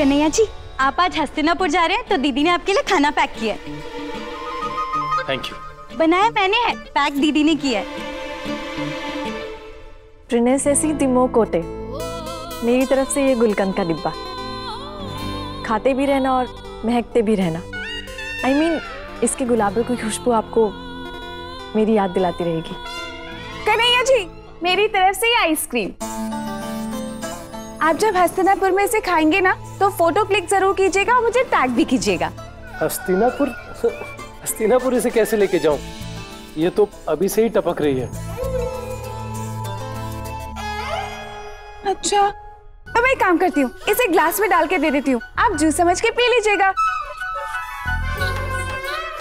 कन्हैया जी, आप आज हस्तिनापुर जा रहे हैं तो दीदी ने आपके लिए खाना पैक किया है। Thank you. बनाया मैंने है, पैक दीदी ने किया है। प्रिनेसेसी दिमो कोटे, मेरी तरफ से ये गुलकंद का डिब्बा। खाते भी रहना और महकते भी रहना। I mean, इसके गुलाबों की खुशबू आपको मेरी याद दिलाती रहेगी। कन्हैया जी, मेरी तरफ से ये आइसक्रीम। आप जब हस्तिनापुर में इसे खाएंगे ना तो फोटो क्लिक जरूर कीजिएगा और मुझे टैग भी कीजिएगा। हस्तिनापुर? हस्तिनापुर इसे कैसे लेके जाऊं? ये तो अभी से ही टपक रही है। अच्छा, अब मैं काम करती हूँ, इसे ग्लास में डाल के दे देती हूँ, आप जूस समझ के पी लीजिएगा।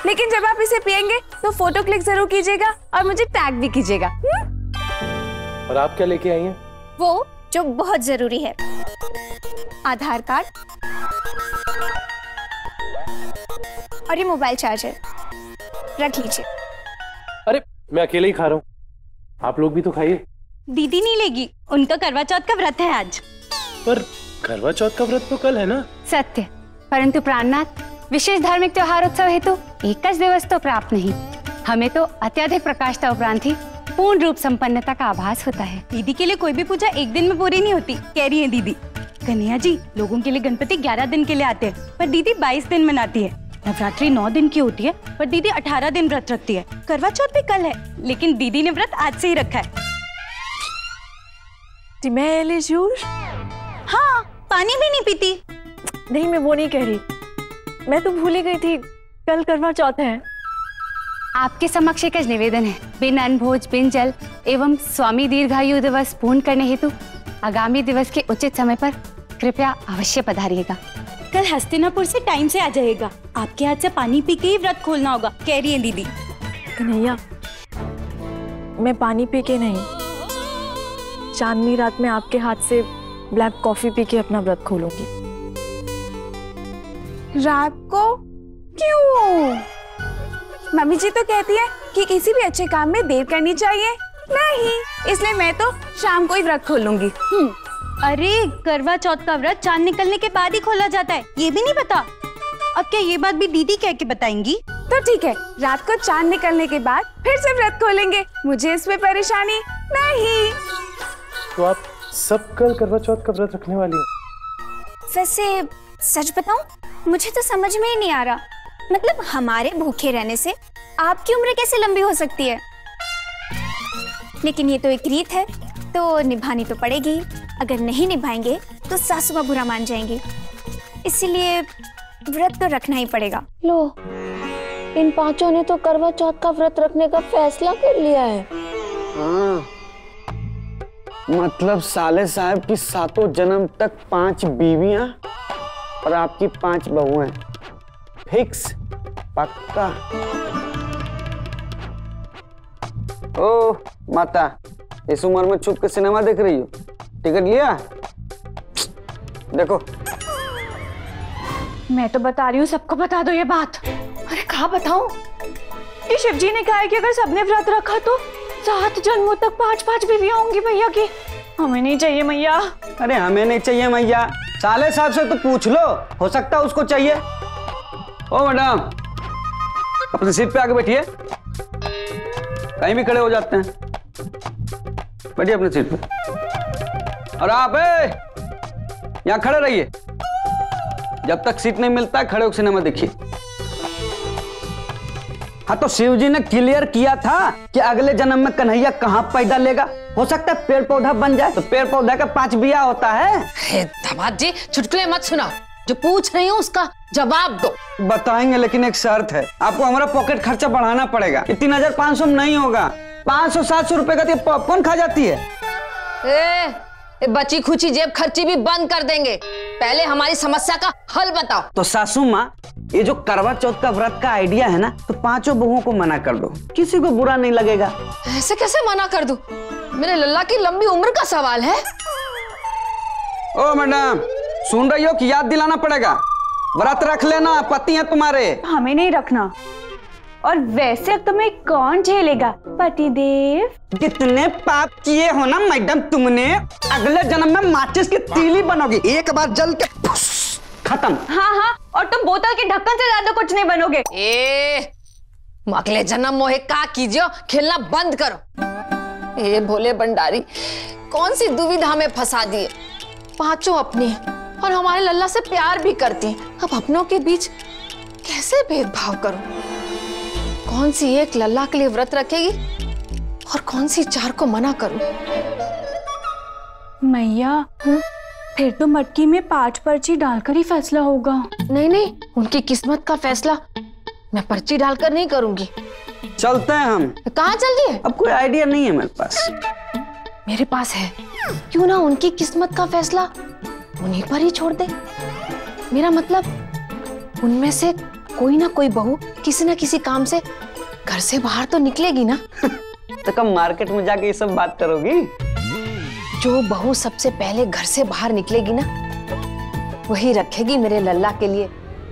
लेकिन जब आप इसे पिएंगे तो फोटो क्लिक जरूर कीजिएगा और मुझे टैग भी कीजिएगा। और आप क्या लेके आई हैं? वो जो बहुत जरूरी है, आधार कार्ड और ये मोबाइल चार्जर, रख लीजिए। अरे मैं अकेले ही खा रहा हूँ, आप लोग भी तो खाइए। दीदी नहीं लेगी, उनका करवा चौथ का व्रत है आज। पर करवा चौथ का व्रत तो कल है ना? सत्य, परंतु प्राणनाथ, विशेष धार्मिक त्योहार उत्सव हेतु एक दिवस तो प्राप्त नहीं, हमें तो अत्यधिक प्रकाशता उपरांत ही पूर्ण रूप संपन्नता का आभास होता है। दीदी के लिए कोई भी पूजा एक दिन में पूरी नहीं होती, कह रही है दीदी। कन्हैया जी, लोगों के लिए गणपति 11 दिन के लिए आते हैं पर दीदी 22 दिन मनाती है। नवरात्रि 9 दिन की होती है पर दीदी 18 दिन व्रत रखती है। करवा चौथ भी कल है लेकिन दीदी ने व्रत आज से ही रखा है। हाँ, पानी भी नहीं पीती। नहीं, मैं वो नहीं कह रही, मैं तो भूल ही गई थी, कल करवा चौथ है। आपके समक्ष एक निवेदन है, बिन अन्न भोज बिन जल एवं स्वामी दीर्घायु दिवस पूर्ण करने हेतु आगामी दिवस के उचित समय पर कृपया अवश्य पधारिएगा। कल हस्तिनापुर से टाइम से आ जाएगा, आपके हाथ से पानी पी के ही व्रत खोलना होगा, कह रही है दीदी। कन्हैया, मैं पानी पी के नहीं, चांदनी रात में आपके हाथ से ब्लैक कॉफी पी के अपना व्रत खोलूंगी। रात को क्यों? मम्मी जी तो कहती है कि किसी भी अच्छे काम में देर करनी चाहिए नहीं, इसलिए मैं तो शाम को ही व्रत खोलूंगी। अरे करवा चौथ का व्रत चांद निकलने के बाद ही खोला जाता है, ये भी नहीं पता? अब क्या ये बात भी दीदी कह के बताएंगी? तो ठीक है, रात को चांद निकलने के बाद फिर से व्रत खोलेंगे, मुझे इसमें परेशानी नहीं। तो आप सब कल करवा चौथ का व्रत रखने वाली हैं? वैसे सच बताऊं, मुझे तो समझ में ही नहीं आ रहा, मतलब हमारे भूखे रहने से आपकी उम्र कैसे लंबी हो सकती है? लेकिन ये तो एक रीत है तो निभानी तो पड़ेगी, अगर नहीं निभाएंगे तो सासू मां बुरा मान जाएंगी, इसीलिए व्रत तो रखना ही पड़ेगा। लो, इन पांचों ने तो करवा चौथ का व्रत रखने का फैसला कर लिया है। हाँ, मतलब साले साहब की सातों जन्म तक 5 बीवियां और आपकी 5 बहुएं, फिक्स, पक्का। ओ माता, इस उम्र में छुप के सिनेमा देख रही हो? टिकट लिया? देखो। मैं तो बता रही हूँ, सबको बता दो ये बात। अरे कहाँ बताऊं? ये शिवजी ने कहा है कि अगर सबने व्रत रखा तो 7 जन्मों तक 5-5 बीवियां होंगी भैया की। हमें नहीं चाहिए मैया। अरे हमें नहीं चाहिए मैया, साले साहब से तो पूछ लो, हो सकता है उसको चाहिए। ओ मैडम, अपनी सीट पे आके बैठिए, कहीं भी खड़े हो जाते हैं, बैठिए अपनी सीट पे। और आप यहाँ खड़े रहिए, जब तक सीट नहीं मिलता खड़े होकर सिनेमा देखिए। हाँ, तो शिवजी ने क्लियर किया था कि अगले जन्म में कन्हैया कहाँ पैदा लेगा, हो सकता है पेड़ पौधा बन जाए, तो पेड़ पौधा का 5 बिया होता है। धमाद जी, चुटकुले मत सुनाओ, जो पूछ रही हूँ उसका जवाब दो। बताएंगे लेकिन एक शर्त है, आपको हमारा पॉकेट खर्चा बढ़ाना पड़ेगा, 3500 नहीं होगा, 500-700 रुपए का पॉपकॉर्न खा जाती है। ए, बची खुची जेब खर्ची भी बंद कर देंगे, पहले हमारी समस्या का हल बताओ। तो सासू माँ, ये जो करवा चौथ का व्रत का आइडिया है ना, तो 5 बहुओं को मना कर दो, किसी को बुरा नहीं लगेगा। ऐसे कैसे मना कर दो, मेरे लल्ला की लंबी उम्र का सवाल है। ओ मैडम, सुन रही हो कि याद दिलाना पड़ेगा, व्रत रख लेना, पति है तुम्हारे। हमें नहीं रखना, और वैसे तुम्हें कौन झेलेगा पतिदेव? कितने पाप किए हो ना मैडम तुमने, अगले जन्म में माचिस की तीली बनोगी, एक बार जल के खत्म। हाँ हाँ, और तुम बोतल के ढक्कन से ज्यादा कुछ नहीं बनोगे। ए मकले जन्म मोहे का कीजियो, खेलना बंद करो। ये भोले भंडारी कौन सी दुविधा में फंसा दिए। पांचों अपनी और हमारे लल्ला से प्यार भी करती, अब अपनों के बीच कैसे भेदभाव करूं? कौन सी एक लल्ला के लिए व्रत रखेगी और कौन सी चार को मना करूं? मैया हुँ? फिर तो मटकी में 5 पर्ची डालकर ही फैसला होगा। नहीं नहीं, उनकी किस्मत का फैसला मैं पर्ची डालकर नहीं करूंगी। चलते हैं हम। कहाँ चलती है? अब कोई आइडिया नहीं है मेरे पास। मेरे पास है, क्यों ना उनकी किस्मत का फैसला उन्हीं पर ही छोड़ दे। मेरा मतलब उनमें से कोई ना कोई बहू किसी ना किसी काम से घर से बाहर तो निकलेगी ना। तो कब मार्केट में जाके ये सब बात करोगी? जो बहू सबसे पहले घर से बाहर निकलेगी ना, वही रखेगी मेरे लल्ला के लिए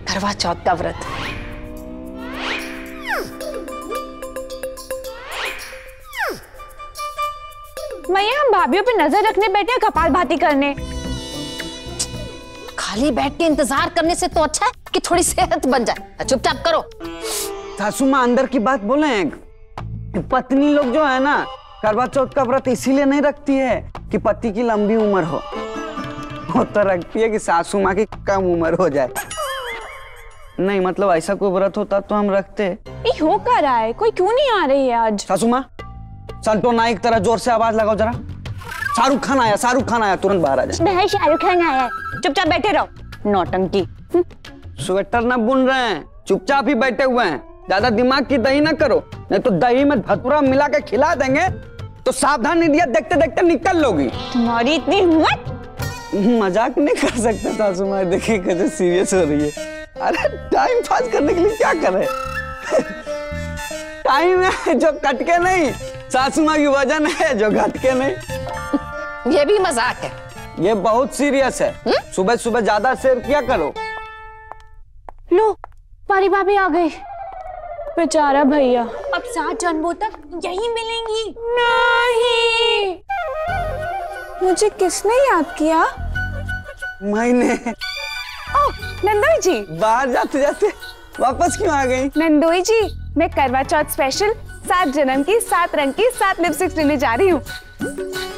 करवा चौथ का व्रत। मैया हम भाभियों पे नजर रखने बैठे हैं, कपालभाति करने? खाली बैठ के इंतजार करने से तो अच्छा है कि थोड़ी सेहत बन जाए। चुपचाप करो। सासू माँ अंदर की बात बोले हैं। पत्नी लोग जो है ना, करवा चौथ का व्रत इसीलिए नहीं रखती है कि पति की लंबी उम्र हो, वो तो रखती है कि सासू माँ की कम उम्र हो जाए। नहीं मतलब ऐसा कोई व्रत होता तो हम रखते। हो कर आए, कोई क्यों नहीं आ रही है आज? सासू माँ संतो नायक तरह जोर से आवाज लगाओ जरा। शाहरुख खान आया, शाहरुख खान आया, तुरंत बाहर आ जाए। शाहरुख खान आया, चुपचाप बैठे रहो। नौटंकी। स्वेटर ना बुन रहे हैं, चुपचाप ही बैठे हुए हैं। ज्यादा दिमाग की दही ना करो, नहीं तो दही में भतूरा मिला के खिला देंगे तो सावधान इंडिया देखते देखते निकल लोगी। तुम्हारी इतनी हिम्मत? मजाक नहीं कर सकते सासू माँ, देखिए कैसे सीरियस हो रही है। अरे टाइम पास करने के लिए क्या करे? टाइम है जो कटके नहीं, सासू माँ की वजन है जो घटके नहीं। ये भी मजाक है? ये बहुत सीरियस है। सुबह सुबह ज्यादा शेयर क्या करो। लो पारी भाभी आ गई। बेचारा भैया अब 7 जन्मों तक यही मिलेंगी। नहीं, मुझे किसने याद किया? मैंने। ओह नंदोई जी, बाहर जाते जाते वापस क्यों आ गई? नंदोई जी मैं करवा चौथ स्पेशल 7 जन्म की 7 रंग की 7 लिपस्टिक्स लेने जा रही हूँ।